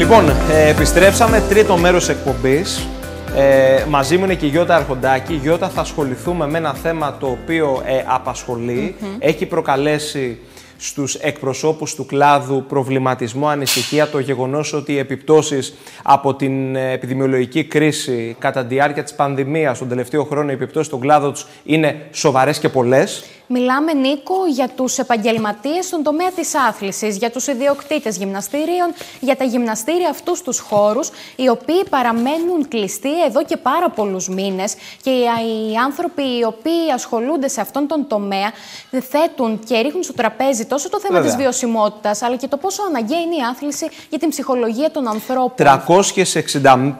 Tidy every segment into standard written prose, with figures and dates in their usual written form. Λοιπόν, επιστρέψαμε, τρίτο μέρος εκπομπής. Μαζί μου είναι και η Γιώτα Αρχοντάκη. Γιώτα, θα ασχοληθούμε με ένα θέμα το οποίο απασχολεί. Έχει προκαλέσει στους εκπροσώπους του κλάδου προβληματισμό, ανησυχία, το γεγονός ότι οι επιπτώσεις από την επιδημιολογική κρίση κατά τη διάρκεια της πανδημίας τον τελευταίο χρόνο, οι επιπτώσεις στον κλάδο τους είναι σοβαρές και πολλές. Μιλάμε, Νίκο, για τους επαγγελματίες στον τομέα της άθλησης, για τους ιδιοκτήτες γυμναστήριων, για τα γυμναστήρια αυτούς τους χώρους, οι οποίοι παραμένουν κλειστοί εδώ και πάρα πολλούς μήνες και οι άνθρωποι οι οποίοι ασχολούνται σε αυτόν τον τομέα θέτουν και ρίχνουν στο τραπέζι τόσο το θέμα της βιωσιμότητας, αλλά και το πόσο αναγκαία είναι η άθληση για την ψυχολογία των ανθρώπων.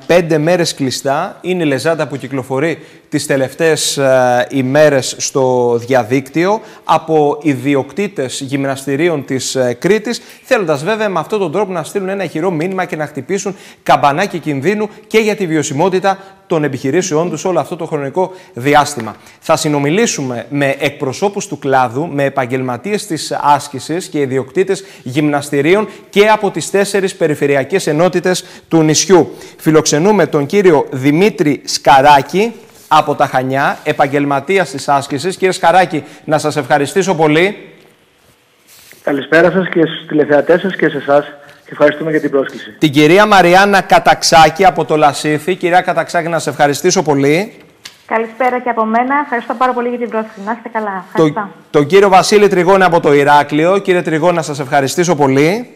365 μέρες κλειστά είναι η λεζάντα που κυκλοφορεί τις τελευταίες ημέρες στο διαδίκτυο από ιδιοκτήτες γυμναστηρίων της Κρήτης, θέλοντας βέβαια με αυτόν τον τρόπο να στείλουν ένα ηχηρό μήνυμα και να χτυπήσουν καμπανάκι κινδύνου και για τη βιωσιμότητα των επιχειρήσεών τους όλο αυτό το χρονικό διάστημα. Θα συνομιλήσουμε με εκπροσώπους του κλάδου, με επαγγελματίες της άσκησης και ιδιοκτήτες γυμναστηρίων και από τις 4 περιφερειακές ενότητες του νησιού. Φιλοξενούμε τον κύριο Δημήτρη Σκαράκη από τα Χανιά, επαγγελματίας της άσκησης. Κύριε Σκαράκη, να σας ευχαριστήσω πολύ. Καλησπέρα σας και στους τηλεθεατές σας και σε εσάς. Ευχαριστούμε για την πρόσκληση. Την κυρία Μαριάννα Καταξάκη από το Λασίθι. Κυρία Καταξάκη, να σας ευχαριστήσω πολύ. Καλησπέρα και από μένα. Ευχαριστώ πάρα πολύ για την πρόσκληση. Να είστε καλά. Τον κύριο Βασίλη Τρυγώνη από το Ηράκλειο. Κύριε Τρυγώνα, να σας ευχαριστήσω πολύ.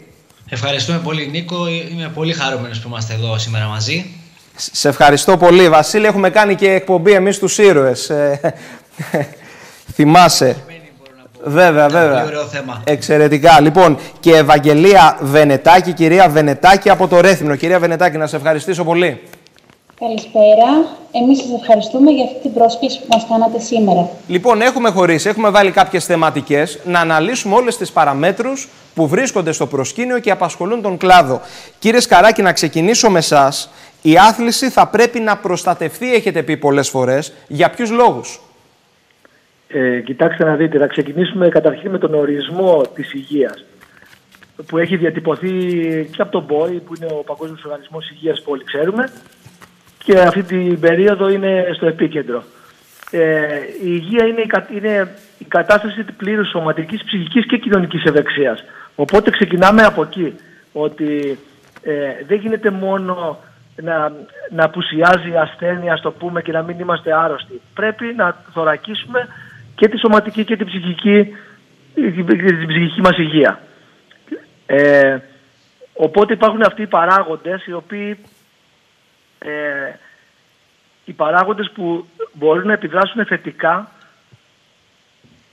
Ευχαριστούμε πολύ, Νίκο. Είμαι πολύ χαρούμενος που είμαστε εδώ σήμερα μαζί. Σε ευχαριστώ πολύ. Βασίλη, έχουμε κάνει και εκπομπή εμείς τους ήρωες. Θυμάσαι. Βέβαια, βέβαια. Ωραίο θέμα. Εξαιρετικά. Λοιπόν, και Ευαγγελία Βενετάκη, κυρία Βενετάκη από το Ρέθυμνο. Κυρία Βενετάκη, να σας ευχαριστήσω πολύ. Καλησπέρα. Εμείς σας ευχαριστούμε για αυτή την πρόσκληση που μας κάνατε σήμερα. Λοιπόν, έχουμε χωρίσει, έχουμε βάλει κάποιες θεματικές να αναλύσουμε όλες τις παραμέτρους που βρίσκονται στο προσκήνιο και απασχολούν τον κλάδο. Κύριε Σκαράκη, να ξεκινήσω με εσάς. Η άθληση θα πρέπει να προστατευτεί, έχετε πει πολλές φορές. Για ποιους λόγους? Κοιτάξτε να δείτε, θα ξεκινήσουμε καταρχήν με τον ορισμό της υγείας που έχει διατυπωθεί και από τον ΠΟΥ, που είναι ο Παγκόσμιος Οργανισμός Υγείας που όλοι ξέρουμε, και αυτή την περίοδο είναι στο επίκεντρο. Η υγεία είναι η κατάσταση πλήρους σωματικής, ψυχικής και κοινωνικής ευεξίας. Οπότε ξεκινάμε από εκεί, ότι δεν γίνεται μόνο να απουσιάζει ασθένεια, στο πούμε, και να μην είμαστε άρρωστοι. Πρέπει να θωρακίσουμε και τη σωματική και την ψυχική μας υγεία. Οπότε υπάρχουν αυτοί οι παράγοντες, οι οποίοι οι παράγοντες που μπορούν να επιδράσουν θετικά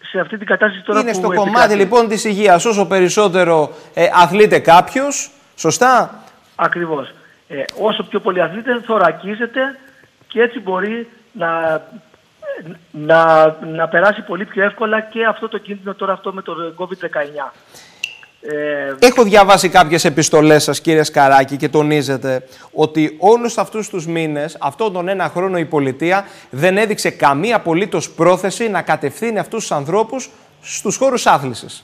σε αυτή την κατάσταση τώρα. Είναι που στο κομμάτι λοιπόν της υγείας. Όσο περισσότερο αθλείται κάποιος, σωστά? Ακριβώς. Όσο πιο πολύ αθλείται, θωρακίζεται και έτσι μπορεί να περάσει πολύ πιο εύκολα και αυτό το κίνδυνο τώρα αυτό με το COVID-19. Έχω διαβάσει κάποιες επιστολές σας, κύριε Σκαράκη, και τονίζετε ότι όλους αυτούς τους μήνες, αυτόν τον ένα χρόνο, η πολιτεία δεν έδειξε καμία απολύτως πρόθεση να κατευθύνει αυτούς τους ανθρώπους στους χώρους άθλησης.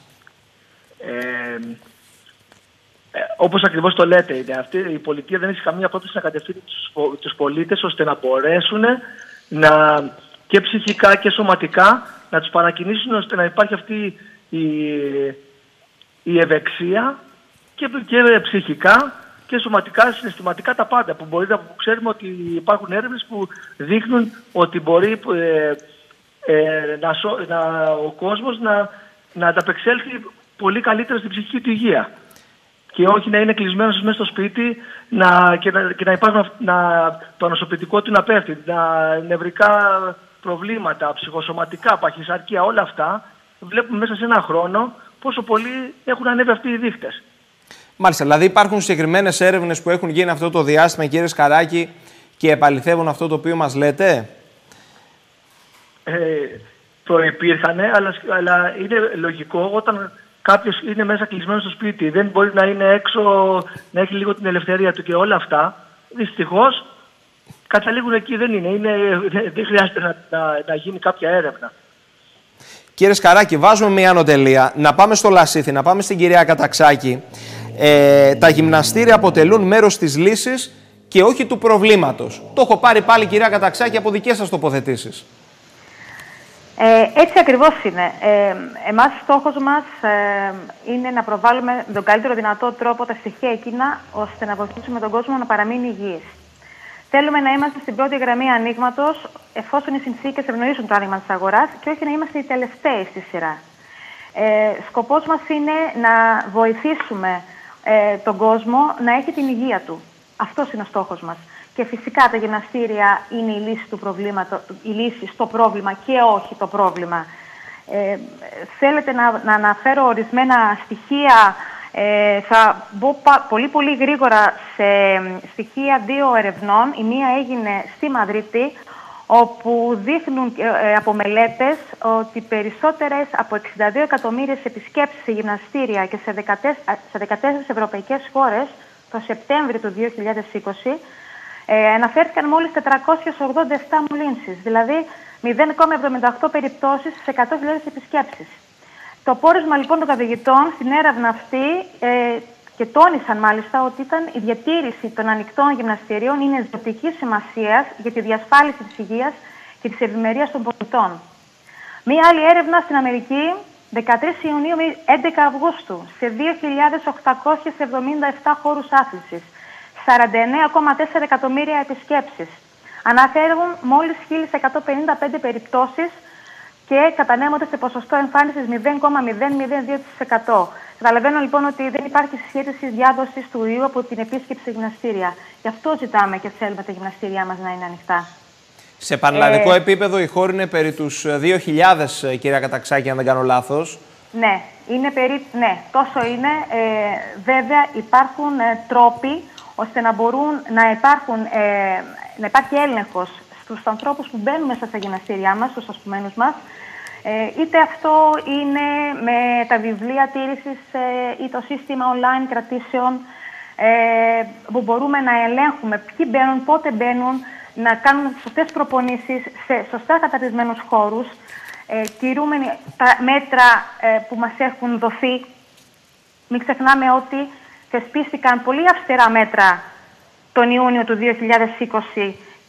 Όπως ακριβώς το λέτε, η πολιτεία δεν έχει καμία πρόθεση να κατευθύνει τους πολίτες ώστε να μπορέσουν και ψυχικά και σωματικά να τους παρακινήσουν ώστε να υπάρχει αυτή η ευεξία και ψυχικά και σωματικά, συναισθηματικά, τα πάντα. Που ξέρουμε ότι υπάρχουν έρευνες που δείχνουν ότι μπορεί ο κόσμος να ανταπεξέλθει πολύ καλύτερα στην ψυχική του υγεία. Και όχι να είναι κλεισμένος μέσα στο σπίτι το ανοσοποιητικό του να πέφτει, νευρικά προβλήματα, ψυχοσωματικά, παχυσαρκία, όλα αυτά. Βλέπουμε μέσα σε ένα χρόνο πόσο πολύ έχουν ανέβει αυτοί οι δείχτες. Μάλιστα, δηλαδή υπάρχουν συγκεκριμένες έρευνες που έχουν γίνει αυτό το διάστημα, κύριε Σκαράκη, και επαληθεύουν αυτό το οποίο μας λέτε. Προϋπήρχανε, αλλά είναι λογικό όταν κάποιος είναι μέσα κλεισμένος στο σπίτι, δεν μπορεί να είναι έξω, να έχει λίγο την ελευθερία του και όλα αυτά. Δυστυχώς καταλήγουν εκεί, δεν χρειάζεται να γίνει κάποια έρευνα. Κύριε Σκαράκη, βάζουμε μια ανωτελεία. Να πάμε στο Λασίθι, να πάμε στην κυρία Καταξάκη. Τα γυμναστήρια αποτελούν μέρος της λύσης και όχι του προβλήματος. Το έχω πάρει πάλι, κυρία Καταξάκη, από δικές σας τοποθετήσεις. Έτσι ακριβώς είναι. Εμάς στόχος μας είναι να προβάλλουμε τον καλύτερο δυνατό τρόπο τα στοιχεία εκείνα, ώστε να βοηθήσουμε τον κόσμο να παραμείνει υγιής. Θέλουμε να είμαστε στην πρώτη γραμμή ανοίγματος, εφόσον οι συνθήκες ευνοήσουν το άνοιγμα της αγοράς, και όχι να είμαστε οι τελευταίοι στη σειρά. Σκοπός μας είναι να βοηθήσουμε τον κόσμο να έχει την υγεία του. Αυτός είναι ο στόχος μας. Και φυσικά τα γυμναστήρια είναι η λύση, η λύση στο πρόβλημα και όχι το πρόβλημα. Θέλετε να αναφέρω ορισμένα στοιχεία. Θα μπω πολύ γρήγορα σε στοιχεία δύο ερευνών. Η μία έγινε στη Μαδρίτη, όπου δείχνουν από μελέτες ότι περισσότερες από 62 εκατομμύρια επισκέψεις σε γυμναστήρια και σε 14 ευρωπαϊκές χώρες το Σεπτέμβριο του 2020 αναφέρθηκαν μόλις 487 μολύνσεις, δηλαδή 0,78 περιπτώσεις σε 100.000 επισκέψεις. Το πόρισμα λοιπόν των καθηγητών στην έρευνα αυτή, και τόνισαν μάλιστα ότι ήταν η διατήρηση των ανοιχτών γυμναστηρίων είναι ζωτικής σημασίας για τη διασφάλιση της υγείας και της ευημερίας των πολιτών. Μία άλλη έρευνα στην Αμερική, 13 Ιουνίου με 11 Αυγούστου, σε 2.877 χώρους άθλησης, 49,4 εκατομμύρια επισκέψεις. Αναφέρουν μόλις 1.155 περιπτώσεις και κατανέμονται σε ποσοστό εμφάνισης 0,002%. Καταλαβαίνω λοιπόν ότι δεν υπάρχει σχέση διάδοσης του ιού από την επίσκεψη σε γυμναστήρια. Γι' αυτό ζητάμε και θέλουμε τα γυμναστήριά μας να είναι ανοιχτά. Σε πανελλαδικό επίπεδο η χώρα είναι περί τους 2.000, κυρία Καταξάκη, αν δεν κάνω λάθος. Ναι, είναι ναι, τόσο είναι. Βέβαια υπάρχουν τρόποι ώστε να μπορούν να υπάρχει έλεγχος στους ανθρώπους που μπαίνουν μέσα στα γυμναστήριά μας, στους ασκουμένους μας, είτε αυτό είναι με τα βιβλία τήρησης ή το σύστημα online κρατήσεων, που μπορούμε να ελέγχουμε ποιοι μπαίνουν, πότε μπαίνουν, να κάνουν σωστές προπονήσεις σε σωστά καταρτισμένους χώρους, τηρούμενοι τα μέτρα που μας έχουν δοθεί. Μην ξεχνάμε ότι θεσπίστηκαν πολύ αυστηρά μέτρα τον Ιούνιο του 2020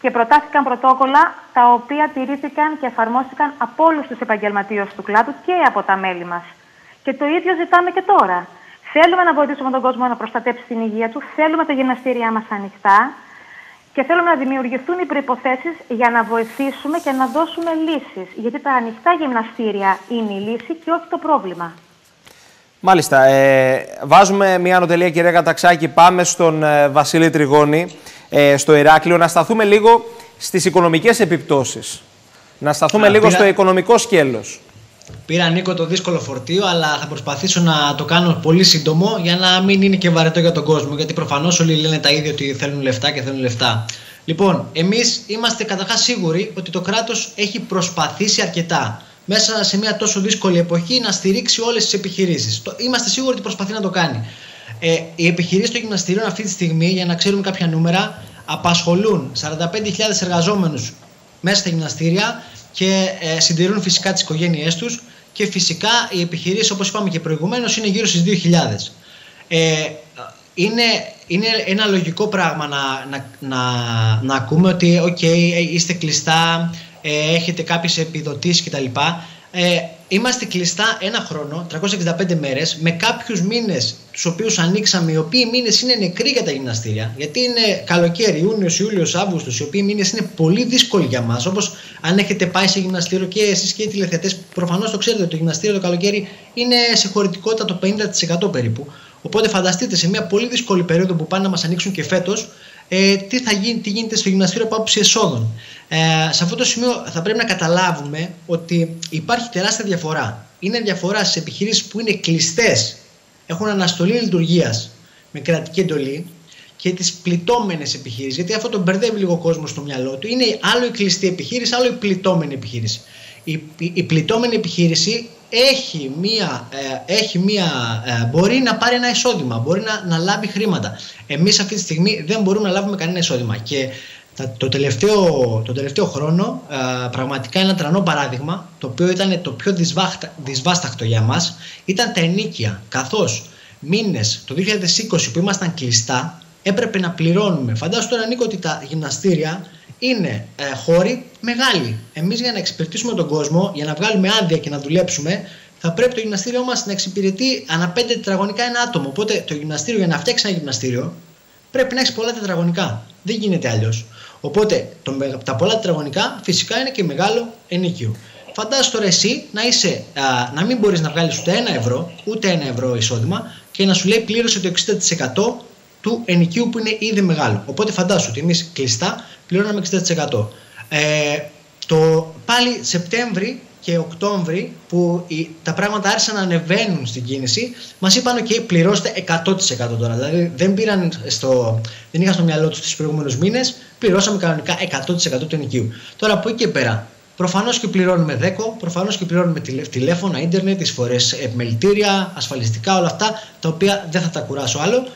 και προτάθηκαν πρωτόκολλα τα οποία τηρήθηκαν και εφαρμόστηκαν από όλους τους επαγγελματίες του κλάδου και από τα μέλη μας. Και το ίδιο ζητάμε και τώρα. Θέλουμε να βοηθήσουμε τον κόσμο να προστατέψει την υγεία του, θέλουμε τα γυμναστήριά μας ανοιχτά και θέλουμε να δημιουργηθούν οι προϋποθέσεις για να βοηθήσουμε και να δώσουμε λύσεις. Γιατί τα ανοιχτά γυμναστήρια είναι η λύση και όχι το πρόβλημα. Μάλιστα. Βάζουμε μια ανωτελεία, κυρία Καταξάκη. Πάμε στον Βασίλη Τριγώνη, στο Ηράκλειο. Να σταθούμε λίγο στις οικονομικές επιπτώσεις. Να σταθούμε λίγο στο οικονομικό σκέλος. Πήρα, Νίκο, το δύσκολο φορτίο, αλλά θα προσπαθήσω να το κάνω πολύ σύντομο για να μην είναι και βαρετό για τον κόσμο. Γιατί προφανώς όλοι λένε τα ίδια, ότι θέλουν λεφτά και θέλουν λεφτά. Λοιπόν, εμείς είμαστε καταρχάς σίγουροι ότι το κράτος έχει προσπαθήσει αρκετά μέσα σε μια τόσο δύσκολη εποχή να στηρίξει όλες τις επιχειρήσεις. Είμαστε σίγουροι ότι προσπαθεί να το κάνει. Οι επιχειρήσεις των γυμναστηρίων αυτή τη στιγμή, για να ξέρουμε κάποια νούμερα, απασχολούν 45.000 εργαζόμενους μέσα στα γυμναστήρια και συντηρούν φυσικά τις οικογένειές τους, και φυσικά οι επιχειρήσεις, όπως είπαμε και προηγουμένως, είναι γύρω στις 2.000. Είναι ένα λογικό πράγμα να ακούμε ότι είστε κλειστά, έχετε κάποιες επιδοτήσεις κτλ. Είμαστε κλειστά ένα χρόνο, 365 μέρες, με κάποιους μήνες τους οποίους ανοίξαμε, οι οποίοι μήνες είναι νεκροί για τα γυμναστήρια. Γιατί είναι καλοκαίρι, Ιούνιος, Ιούλιος, Αύγουστος, οι οποίοι μήνες είναι πολύ δύσκολοι για μας. Όπως αν έχετε πάει σε γυμναστήριο και εσείς και οι τηλεθεατές, προφανώς το ξέρετε ότι το γυμναστήριο το καλοκαίρι είναι σε χωρητικότητα το 50% περίπου. Οπότε φανταστείτε σε μια πολύ δύσκολη περίοδο που πάνε να μας ανοίξουν και φέτος, τι γίνεται στο γυμναστήριο από άποψη εσόδων. Σε αυτό το σημείο θα πρέπει να καταλάβουμε ότι υπάρχει τεράστια διαφορά. Είναι διαφορά στις επιχειρήσεις που είναι κλειστές, έχουν αναστολή λειτουργίας με κρατική εντολή, και τις πληττόμενες επιχειρήσεις. Γιατί αυτό το μπερδεύει λίγο ο κόσμος στο μυαλό του. Είναι άλλο η κλειστή επιχείρηση, άλλο η πληττόμενη επιχείρηση. Η πληττόμενη επιχείρηση μπορεί να πάρει ένα εισόδημα, μπορεί να λάβει χρήματα. Εμείς αυτή τη στιγμή δεν μπορούμε να λάβουμε κανένα εισόδημα. Και το τελευταίο χρόνο πραγματικά ένα τρανό παράδειγμα, το οποίο ήταν το πιο δυσβάσταχτο για μας, ήταν τα ενοίκια. Καθώς μήνες το 2020 που ήμασταν κλειστά, έπρεπε να πληρώνουμε. Φαντάσου τώρα, Νίκο, ότι τα γυμναστήρια είναι χώροι μεγάλοι. Εμείς για να εξυπηρετήσουμε τον κόσμο, για να βγάλουμε άδεια και να δουλέψουμε, θα πρέπει το γυμναστήριό μας να εξυπηρετεί ανά 5 τετραγωνικά ένα άτομο. Οπότε το γυμναστήριο, για να φτιάξει ένα γυμναστήριο, πρέπει να έχει πολλά τετραγωνικά. Δεν γίνεται αλλιώς. Οπότε τα πολλά τετραγωνικά φυσικά είναι και μεγάλο ενοίκιο. Φαντάσου τώρα εσύ να, είσαι, να μην μπορείς να βγάλεις ούτε ένα ευρώ εισόδημα και να σου λέει πλήρωσε το 60% του ενοικίου που είναι ήδη μεγάλο. Οπότε φαντάσου ότι εμείς κλειστά πληρώναμε 60%. Πάλι Σεπτέμβρη και Οκτώβρη που τα πράγματα άρχισαν να ανεβαίνουν στην κίνηση, μας είπαν και πληρώστε 100% τώρα. Δηλαδή δεν είχαν στο μυαλό τους τους προηγούμενους μήνες, πληρώσαμε κανονικά 100% του ενοικίου. Τώρα από εκεί και πέρα, προφανώς και πληρώνουμε δέκο, προφανώς και πληρώνουμε τηλέφωνα, ίντερνετ, εισφορές, επιμελητήρια, ασφαλιστικά, όλα αυτά τα οποία δεν θα τα κουράσω άλλο.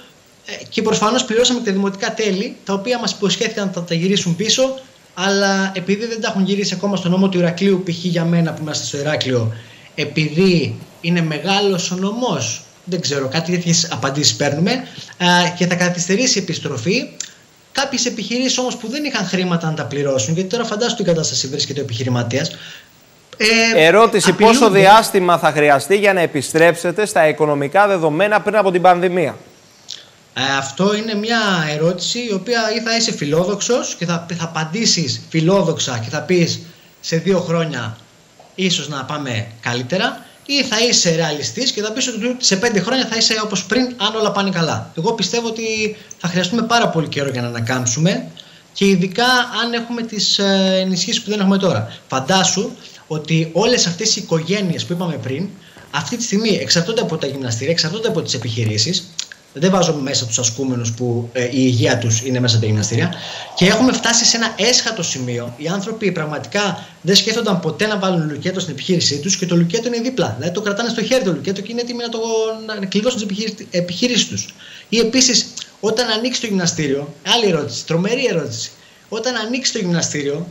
Και προφανώς πληρώσαμε και τα δημοτικά τέλη, τα οποία μας υποσχέθηκαν να τα γυρίσουν πίσω, αλλά επειδή δεν τα έχουν γυρίσει ακόμα στον νόμο του Ηρακλείου, π.χ. για μένα που είμαστε στο Ηράκλειο, επειδή είναι μεγάλος ο νομός, δεν ξέρω, κάτι τέτοιες απαντήσεις παίρνουμε, και θα καθυστερήσει η επιστροφή. Κάποιες επιχειρήσεις όμως που δεν είχαν χρήματα να τα πληρώσουν, γιατί τώρα φαντάσου την κατάσταση βρίσκεται ο επιχειρηματίας. Ερώτηση: απειλούνται. Πόσο διάστημα θα χρειαστεί για να επιστρέψετε στα οικονομικά δεδομένα πριν από την πανδημία? Αυτό είναι μια ερώτηση η οποία ή θα είσαι φιλόδοξος και θα απαντήσεις φιλόδοξα και θα πεις σε 2 χρόνια ίσως να πάμε καλύτερα, ή θα είσαι ρεαλιστής και θα πεις ότι σε 5 χρόνια θα είσαι όπως πριν αν όλα πάνε καλά. Εγώ πιστεύω ότι θα χρειαστούμε πάρα πολύ καιρό για να ανακάμψουμε, και ειδικά αν έχουμε τις ενισχύσεις που δεν έχουμε τώρα. Φαντάσου ότι όλες αυτές οι οικογένειες που είπαμε πριν αυτή τη στιγμή εξαρτώνται από τα γυμναστήρια, εξαρτώνται από τις επιχειρήσεις. Δεν βάζω μέσα τους ασκούμενους που η υγεία τους είναι μέσα τα γυμναστήρια. Και έχουμε φτάσει σε ένα έσχατο σημείο. Οι άνθρωποι πραγματικά δεν σκέφτονταν ποτέ να βάλουν λουκέτο στην επιχείρησή τους, και το λουκέτο είναι δίπλα. Δηλαδή το κρατάνε στο χέρι το λουκέτο και είναι έτοιμοι να κλειδώσουν τις επιχείρησεις τους. Ή επίσης, όταν ανοίξει το γυμναστήριο, άλλη ερώτηση, τρομερή ερώτηση. Όταν ανοίξει το γυμναστήριο,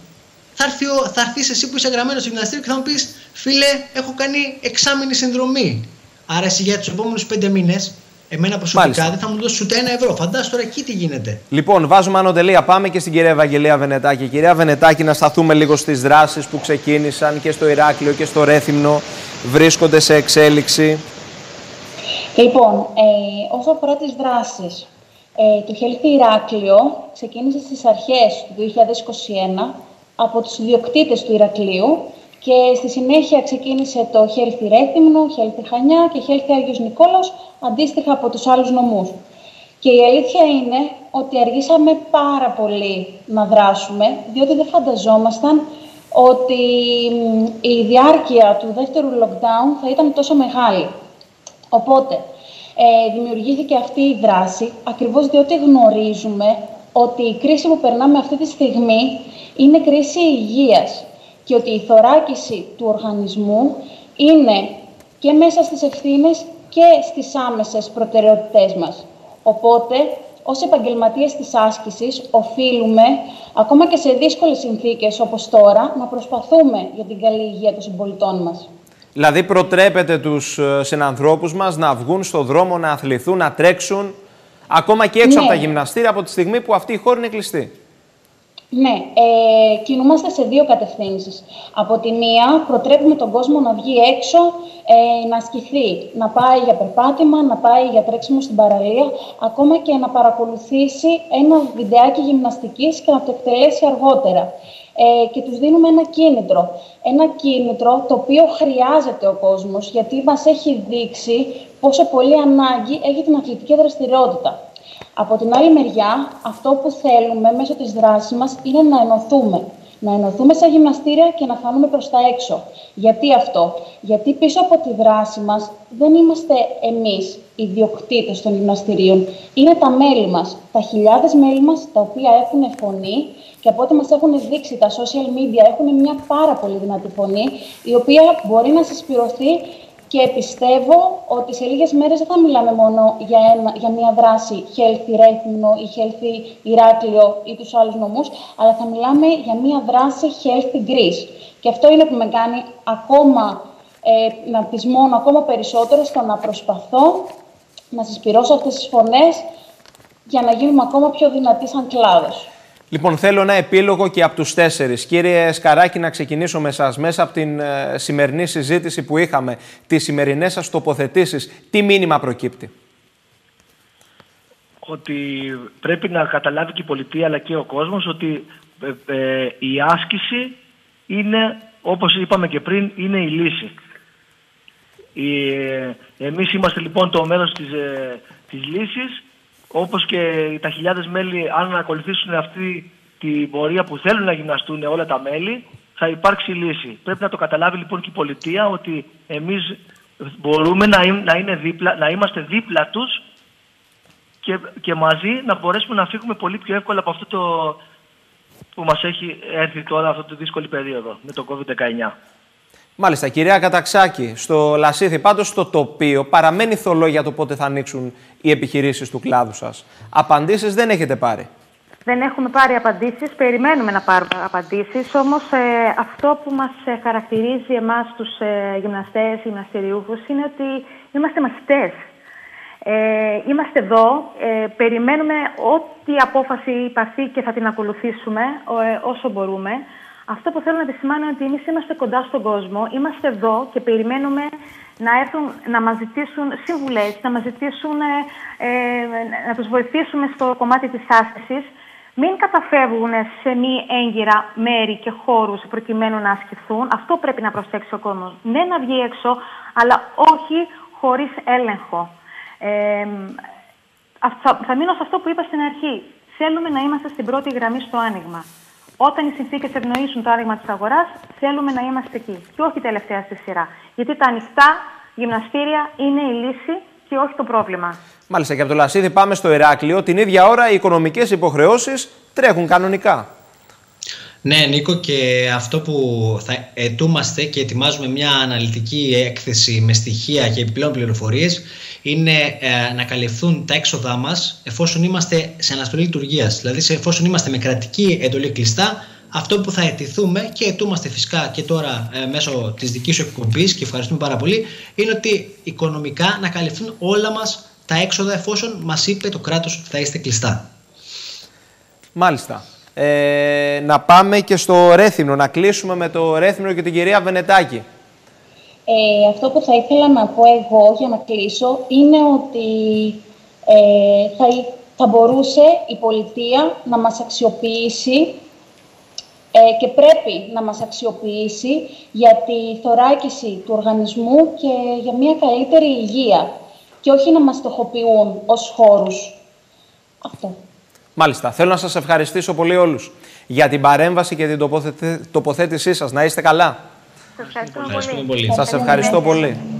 θα έρθεις εσύ που είσαι γραμμένος στο γυμναστήριο και θα μου πεις: φίλε, έχω κάνει 6μηνη συνδρομή. Άρα εσύ για τους επόμενους 5 μήνες. Εμένα προσωπικά δεν θα μου δώσει ούτε €1. Φαντάζομαι τώρα εκεί τι γίνεται. Λοιπόν, βάζουμε άνω τελεία. Πάμε και στην κυρία Ευαγγελία Βενετάκη. Κυρία Βενετάκη, να σταθούμε λίγο στις δράσεις που ξεκίνησαν και στο Ηράκλειο και στο Ρέθυμνο. Βρίσκονται σε εξέλιξη. Λοιπόν, όσο αφορά τις δράσεις, το Healthy Ηράκλειο ξεκίνησε στις αρχές του 2021 από τους ιδιοκτήτες του Ηρακλείου. Και στη συνέχεια ξεκίνησε το Healthy Ρέθυμνο, Healthy Χανιά και Healthy Άγιος Νικόλαος, αντίστοιχα από τους άλλους νομούς. Και η αλήθεια είναι ότι αργήσαμε πάρα πολύ να δράσουμε, διότι δεν φανταζόμασταν ότι η διάρκεια του δεύτερου lockdown θα ήταν τόσο μεγάλη. Οπότε, δημιουργήθηκε αυτή η δράση, ακριβώς διότι γνωρίζουμε ότι η κρίση που περνάμε αυτή τη στιγμή είναι κρίση υγείας. Και ότι η θωράκιση του οργανισμού είναι και μέσα στις ευθύνες και στις άμεσες προτεραιότητές μας. Οπότε, ως επαγγελματίες της άσκησης, οφείλουμε, ακόμα και σε δύσκολες συνθήκες όπως τώρα, να προσπαθούμε για την καλή υγεία των συμπολιτών μας. Δηλαδή, προτρέπετε τους συνανθρώπους μας να βγουν στον δρόμο, να αθληθούν, να τρέξουν, ακόμα και έξω από τα γυμναστήρια, από τη στιγμή που αυτή η χώρα είναι κλειστή. Ναι, κινούμαστε σε 2 κατευθύνσεις. Από τη μία, προτρέπουμε τον κόσμο να βγει έξω, να ασκηθεί, να πάει για περπάτημα, να πάει για τρέξιμο στην παραλία, ακόμα και να παρακολουθήσει ένα βιντεάκι γυμναστικής και να το εκτελέσει αργότερα. Και τους δίνουμε ένα κίνητρο. Ένα κίνητρο το οποίο χρειάζεται ο κόσμος, γιατί μας έχει δείξει πόσο πολύ ανάγκη έχει την αθλητική δραστηριότητα. Από την άλλη μεριά, αυτό που θέλουμε μέσω της δράσης μας είναι να ενωθούμε. Να ενωθούμε σαν γυμναστήρια και να φανούμε προς τα έξω. Γιατί αυτό? Γιατί πίσω από τη δράση μας δεν είμαστε εμείς οι ιδιοκτήτες των γυμναστηρίων. Είναι τα μέλη μας, τα χιλιάδες μέλη μας, τα οποία έχουν φωνή και από ό,τι μας έχουν δείξει τα social media, έχουν μια πάρα πολύ δυνατή φωνή, η οποία μπορεί να συσπηρωθεί. Και πιστεύω ότι σε λίγες μέρες δεν θα μιλάμε μόνο για μια δράση Healthy Ρέθυμνο ή Healthy Ηράκλειο ή τους άλλους νομούς, αλλά θα μιλάμε για μια δράση Healthy Greece. Και αυτό είναι που με κάνει ακόμα να πεισμώνω ακόμα περισσότερο στο να προσπαθώ να συσπυρώσω αυτές τις φωνές για να γίνουμε ακόμα πιο δυνατοί σαν κλάδος. Λοιπόν, θέλω ένα επίλογο και από τους τέσσερις. Κύριε Σκαράκη, να ξεκινήσω με σας. Μέσα από την σημερινή συζήτηση που είχαμε, τις σημερινές σας τοποθετήσεις, τι μήνυμα προκύπτει? Ότι πρέπει να καταλάβει και η πολιτεία αλλά και ο κόσμος ότι η άσκηση είναι, όπως είπαμε και πριν, είναι η λύση. Εμείς είμαστε λοιπόν το μέρος της λύσης, όπως και τα χιλιάδες μέλη. Αν ακολουθήσουν αυτή την πορεία που θέλουν να γυμναστούν όλα τα μέλη, θα υπάρξει λύση. Πρέπει να το καταλάβει λοιπόν και η πολιτεία, ότι εμείς μπορούμε να είμαστε δίπλα τους και μαζί να μπορέσουμε να φύγουμε πολύ πιο εύκολα από αυτό το που μας έχει έρθει τώρα, αυτό το δύσκολη περίοδο με το COVID-19. Μάλιστα, κυρία Καταξάκη, στο Λασίθι πάντως το τοπίο παραμένει θολό για το πότε θα ανοίξουν οι επιχειρήσεις του κλάδου σας. Απαντήσεις δεν έχετε πάρει? Δεν έχουμε πάρει απαντήσεις, περιμένουμε να πάρουμε απαντήσεις, όμως αυτό που μας χαρακτηρίζει εμάς τους γυμναστές, γυμναστηριούχους, είναι ότι είμαστε μαθητές. Είμαστε εδώ, περιμένουμε ό,τι απόφαση υπάρχει και θα την ακολουθήσουμε όσο μπορούμε. Αυτό που θέλω να επισημάνω είναι ότι εμείς είμαστε κοντά στον κόσμο, είμαστε εδώ και περιμένουμε να έρθουν να μας ζητήσουν συμβουλές, να μας ζητήσουν να τους βοηθήσουμε στο κομμάτι της άσκησης. Μην καταφεύγουν σε μη έγκυρα μέρη και χώρους προκειμένου να ασκηθούν. Αυτό πρέπει να προσέξει ο κόσμος. Ναι, να βγει έξω, αλλά όχι χωρίς έλεγχο. Θα μείνω σε αυτό που είπα στην αρχή. Θέλουμε να είμαστε στην πρώτη γραμμή στο άνοιγμα. Όταν οι συνθήκες ευνοήσουν το άνοιγμα της αγοράς, θέλουμε να είμαστε εκεί και όχι τελευταία στη σειρά. Γιατί τα ανοιχτά γυμναστήρια είναι η λύση και όχι το πρόβλημα. Μάλιστα, και από το Λασίδι πάμε στο Ηράκλειο. Την ίδια ώρα οι οικονομικές υποχρεώσεις τρέχουν κανονικά. Ναι, Νίκο, και αυτό που θα ετούμαστε και ετοιμάζουμε μια αναλυτική έκθεση με στοιχεία και επιπλέον πληροφορίες είναι να καλυφθούν τα έξοδά μας εφόσον είμαστε σε αναστολή λειτουργίας. Δηλαδή, εφόσον είμαστε με κρατική εντολή κλειστά, αυτό που θα αιτηθούμε και αιτούμαστε φυσικά και τώρα μέσω της δικής σου εκπομπής, και ευχαριστούμε πάρα πολύ, είναι ότι οικονομικά να καλυφθούν όλα μας τα έξοδα εφόσον μας είπε το κράτος θα είστε κλειστά. Μάλιστα. Να πάμε και στο Ρέθυμνο, να κλείσουμε με το Ρέθυμνο και την κυρία Βενετάκη. Αυτό που θα ήθελα να πω εγώ για να κλείσω είναι ότι θα μπορούσε η πολιτεία να μας αξιοποιήσει και πρέπει να μας αξιοποιήσει για τη θωράκιση του οργανισμού και για μια καλύτερη υγεία και όχι να μας στοχοποιούν ως χώρους. Αυτό. Μάλιστα. Θέλω να σας ευχαριστήσω πολύ όλους για την παρέμβαση και την τοποθέτησή σας. Να είστε καλά. Σας ευχαριστώ πολύ.